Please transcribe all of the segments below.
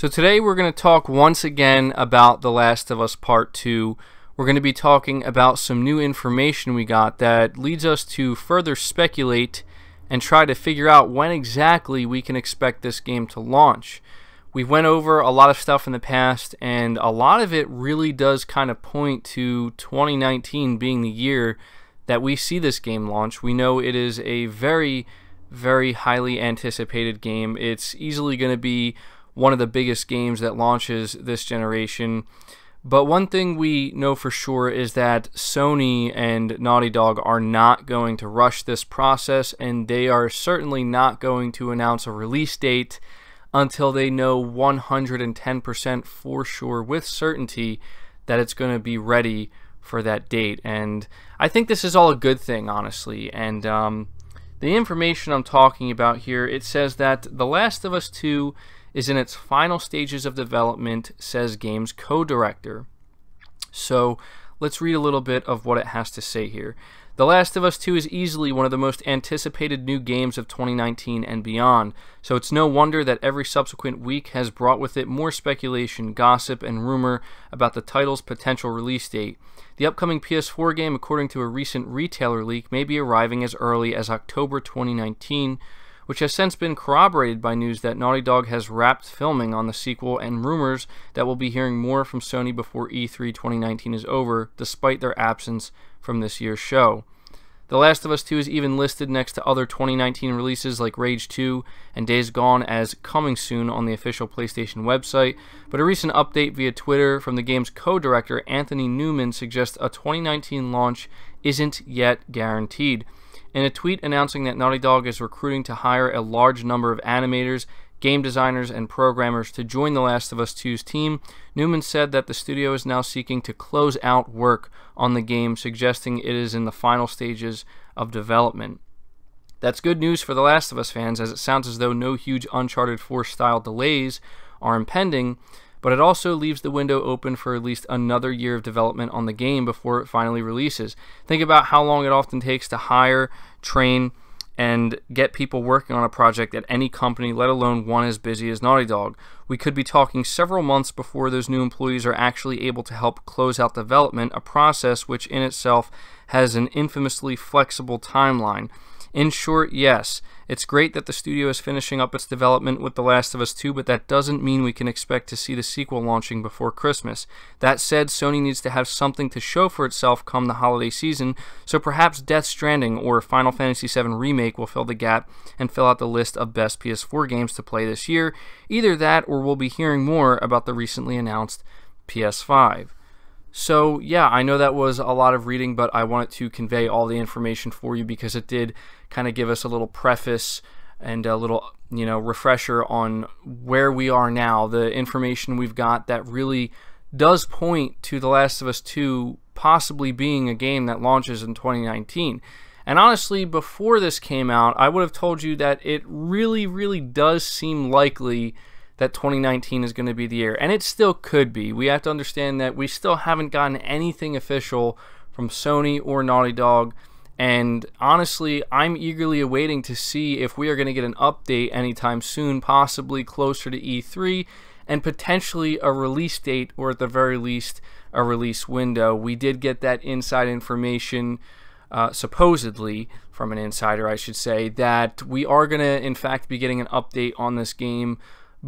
So today we're going to talk once again about The Last of Us Part 2. We're going to be talking about some new information we got that leads us to further speculate and try to figure out when exactly we can expect this game to launch. We went over a lot of stuff in the past, and a lot of it really does kind of point to 2019 being the year that we see this game launch. We know it is a very, very highly anticipated game. It's easily going to be one of the biggest games that launches this generation. But one thing we know for sure is that Sony and Naughty Dog are not going to rush this process, and they are certainly not going to announce a release date until they know 110% for sure with certainty that it's going to be ready for that date. And I think this is all a good thing, honestly. And the information I'm talking about here, it says that The Last of Us 2 is in its final stages of development, says game's co-director. So let's read a little bit of what it has to say here. The Last of Us 2 is easily one of the most anticipated new games of 2019 and beyond, so it's no wonder that every subsequent week has brought with it more speculation, gossip, and rumor about the title's potential release date. The upcoming PS4 game, according to a recent retailer leak, may be arriving as early as October 2019, which has since been corroborated by news that Naughty Dog has wrapped filming on the sequel and rumors that we'll be hearing more from Sony before E3 2019 is over, despite their absence from this year's show. The Last of Us 2 is even listed next to other 2019 releases like Rage 2 and Days Gone as coming soon on the official PlayStation website, but a recent update via Twitter from the game's co-director Anthony Newman suggests a 2019 launch isn't yet guaranteed. In a tweet announcing that Naughty Dog is recruiting to hire a large number of animators, game designers, and programmers to join The Last of Us 2's team, Newman said that the studio is now seeking to close out work on the game, suggesting it is in the final stages of development. That's good news for The Last of Us fans, as it sounds as though no huge Uncharted 4-style delays are impending, but it also leaves the window open for at least another year of development on the game before it finally releases. Think about how long it often takes to hire, train, and get people working on a project at any company, let alone one as busy as Naughty Dog. We could be talking several months before those new employees are actually able to help close out development, a process which in itself has an infamously flexible timeline. In short, yes, it's great that the studio is finishing up its development with The Last of Us 2, but that doesn't mean we can expect to see the sequel launching before Christmas. That said, Sony needs to have something to show for itself come the holiday season, so perhaps Death Stranding or Final Fantasy VII Remake will fill the gap and fill out the list of best PS4 games to play this year. Either that, or we'll be hearing more about the recently announced PS5. So yeah, I know that was a lot of reading, but I wanted to convey all the information for you because it did kind of give us a little preface and a little, you know, refresher on where we are now, the information we've got that really does point to The Last of Us 2 possibly being a game that launches in 2019. And honestly, before this came out, I would have told you that it really, really does seem likely that 2019 is going to be the year, and it still could be. We have to understand that we still haven't gotten anything official from Sony or Naughty Dog, and honestly, I'm eagerly awaiting to see if we are going to get an update anytime soon, possibly closer to E3, and potentially a release date, or at the very least, a release window. We did get that inside information, supposedly, from an insider, I should say, that we are going to, in fact, be getting an update on this game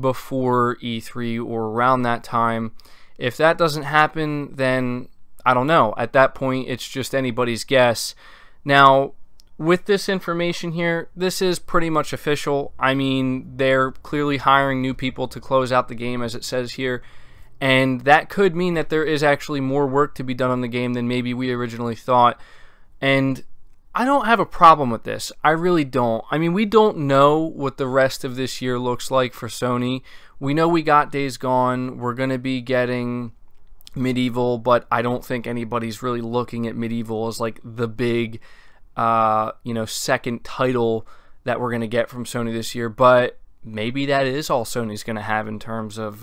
before E3 or around that time. If that doesn't happen, then I don't know. At that point, it's just anybody's guess. Now, with this information here, this is pretty much official. I mean, they're clearly hiring new people to close out the game, as it says here, and that could mean that there is actually more work to be done on the game than maybe we originally thought. And I don't have a problem with this. I really don't. I mean, we don't know what the rest of this year looks like for Sony. We know we got Days Gone. We're going to be getting Medieval, but I don't think anybody's really looking at Medieval as like the big, you know, second title that we're going to get from Sony this year. But maybe that is all Sony's going to have in terms of,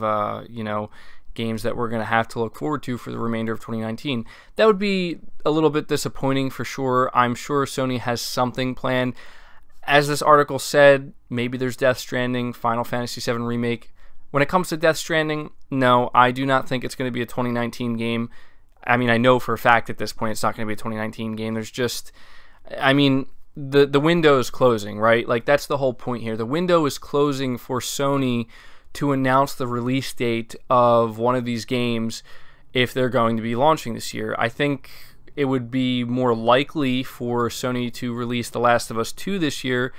you know, games that we're going to have to look forward to for the remainder of 2019. That would be a little bit disappointing for sure. I'm sure Sony has something planned. As this article said, maybe there's Death Stranding, Final Fantasy VII Remake, When it comes to Death Stranding, no, I do not think it's going to be a 2019 game. I mean, I know for a fact at this point it's not going to be a 2019 game. There's just, I mean, the window is closing, right? Like, that's the whole point here. The window is closing for Sony to announce the release date of one of these games if they're going to be launching this year. I think it would be more likely for Sony to release The Last of Us 2 this year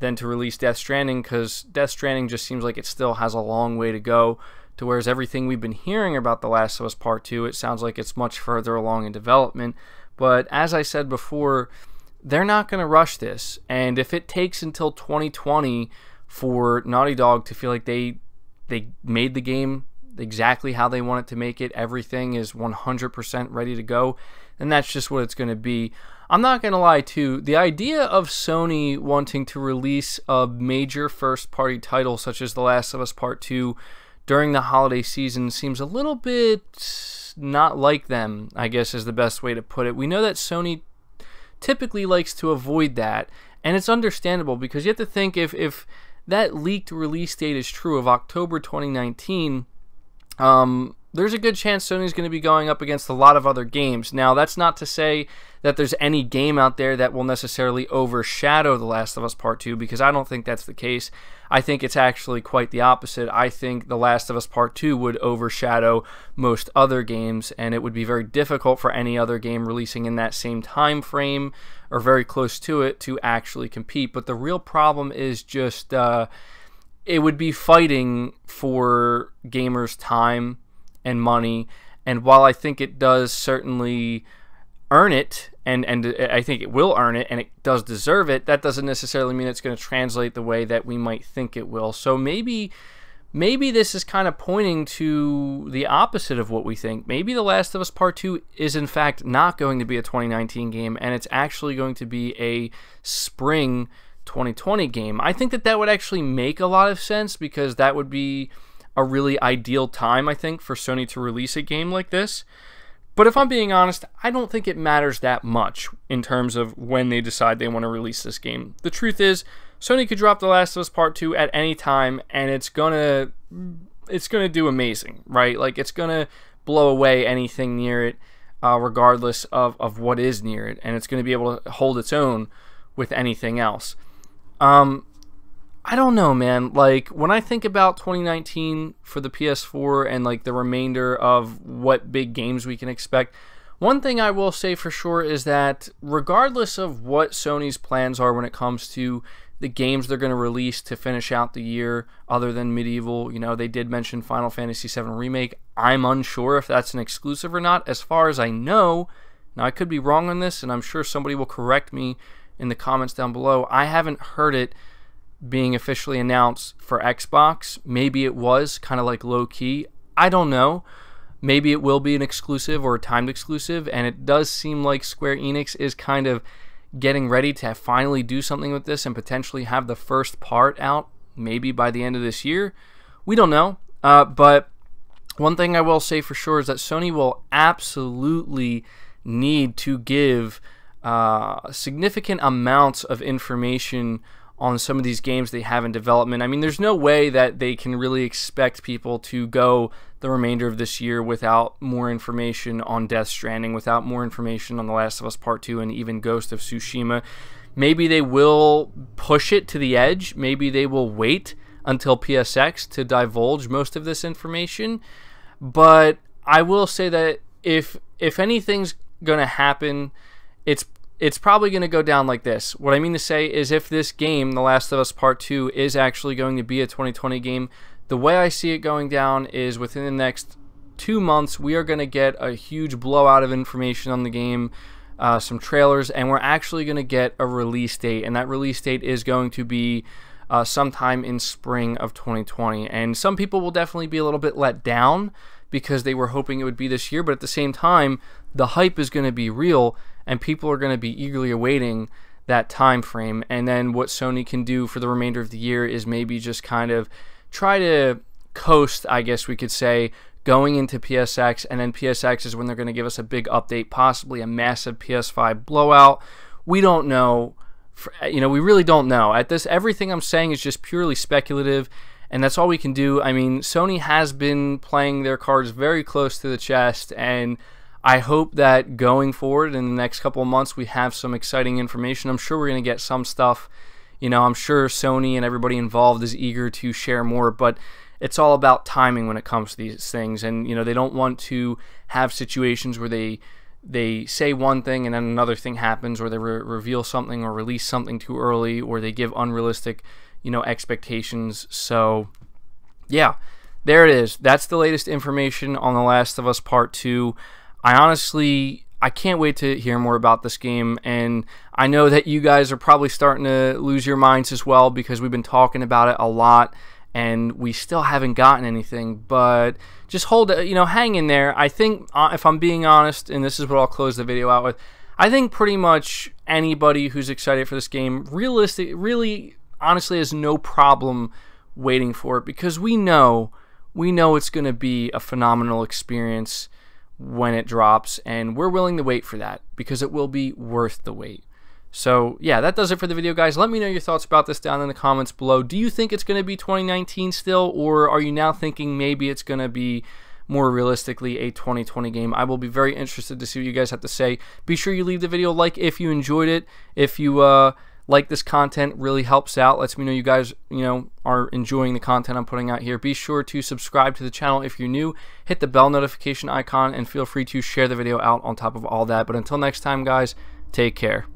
than to release Death Stranding, because Death Stranding just seems like it still has a long way to go, to whereas everything we've been hearing about The Last of Us Part 2, it sounds like it's much further along in development. But as I said before, they're not going to rush this, and if it takes until 2020 for Naughty Dog to feel like they made the game exactly how they want it to make it, everything is 100% ready to go, and that's just what it's going to be. I'm not going to lie too, the idea of Sony wanting to release a major first-party title such as The Last of Us Part 2 during the holiday season seems a little bit not like them, I guess is the best way to put it. We know that Sony typically likes to avoid that, and it's understandable, because you have to think, if that leaked release date is true of October 2019, there's a good chance Sony's going to be going up against a lot of other games. Now, that's not to say that there's any game out there that will necessarily overshadow The Last of Us Part 2, because I don't think that's the case. I think it's actually quite the opposite. I think The Last of Us Part 2 would overshadow most other games, and it would be very difficult for any other game releasing in that same time frame, or very close to it, to actually compete. But the real problem is just, it would be fighting for gamers' time and money, and while I think it does certainly earn it, and I think it will earn it, and it does deserve it, that doesn't necessarily mean it's going to translate the way that we might think it will. So maybe this is kind of pointing to the opposite of what we think. Maybe The Last of Us Part 2 is in fact not going to be a 2019 game, and it's actually going to be a spring 2020 game. I think that would actually make a lot of sense, because that would be a really ideal time, I think, for Sony to release a game like this. But if I'm being honest, I don't think it matters that much in terms of when they decide they want to release this game. The truth is, Sony could drop The Last of Us Part 2 at any time, and it's gonna do amazing, right? Like, it's gonna blow away anything near it, regardless of what is near it, and it's gonna be able to hold its own with anything else. I don't know, man. Like, when I think about 2019 for the PS4 and like the remainder of what big games we can expect, one thing I will say for sure is that regardless of what Sony's plans are when it comes to the games they're going to release to finish out the year, other than Medieval, you know, they did mention Final Fantasy VII Remake. I'm unsure if that's an exclusive or not. As far as I know, now I could be wrong on this, and I'm sure somebody will correct me in the comments down below, I haven't heard it being officially announced for Xbox. Maybe it was kind of like low-key, I don't know. Maybe it will be an exclusive or a timed exclusive, and it does seem like Square Enix is kind of getting ready to finally do something with this and potentially have the first part out maybe by the end of this year. We don't know, but one thing I will say for sure is that Sony will absolutely need to give significant amounts of information on some of these games they have in development. I mean, there's no way that they can really expect people to go the remainder of this year without more information on Death Stranding, without more information on The Last of Us Part 2, and even Ghost of Tsushima. Maybe they will push it to the edge. Maybe they will wait until PSX to divulge most of this information. But I will say that if anything's going to happen, it's probably going to go down like this. What I mean to say is, if this game, The Last of Us Part 2, is actually going to be a 2020 game, the way I see it going down is within the next 2 months, we are going to get a huge blowout of information on the game, some trailers, and we're actually going to get a release date, and that release date is going to be sometime in spring of 2020. And some people will definitely be a little bit let down because they were hoping it would be this year, but at the same time, the hype is going to be real, and people are going to be eagerly awaiting that time frame. And then what Sony can do for the remainder of the year is maybe just kind of try to coast, I guess we could say, going into PSX, and then PSX is when they're going to give us a big update, possibly a massive PS5 blowout. We don't know. You know, we really don't know. At this, everything I'm saying is just purely speculative, and that's all we can do. I mean, Sony has been playing their cards very close to the chest, and I hope that going forward in the next couple of months we have some exciting information. I'm sure we're going to get some stuff. You know, I'm sure Sony and everybody involved is eager to share more, but it's all about timing when it comes to these things. And, you know, they don't want to have situations where they say one thing and then another thing happens, or they reveal something or release something too early, or they give unrealistic, you know, expectations. So, yeah, there it is. That's the latest information on The Last of Us Part 2. I can't wait to hear more about this game, and I know that you guys are probably starting to lose your minds as well, because we've been talking about it a lot and we still haven't gotten anything. But just hang in there. I think, if I'm being honest, and this is what I'll close the video out with, I think pretty much anybody who's excited for this game really honestly has no problem waiting for it, because we know it's going to be a phenomenal experience when it drops, and we're willing to wait for that because it will be worth the wait. So yeah, that does it for the video, guys. Let me know your thoughts about this down in the comments below. Do you think it's going to be 2019 still, or are you now thinking maybe it's going to be more realistically a 2020 game? I will be very interested to see what you guys have to say. Be sure you leave the video a like if you enjoyed it. If you like this content, really helps out, lets me know you guys are enjoying the content I'm putting out here. Be sure to subscribe to the channel if you're new, hit the bell notification icon, and feel free to share the video out on top of all that. But until next time, guys, take care.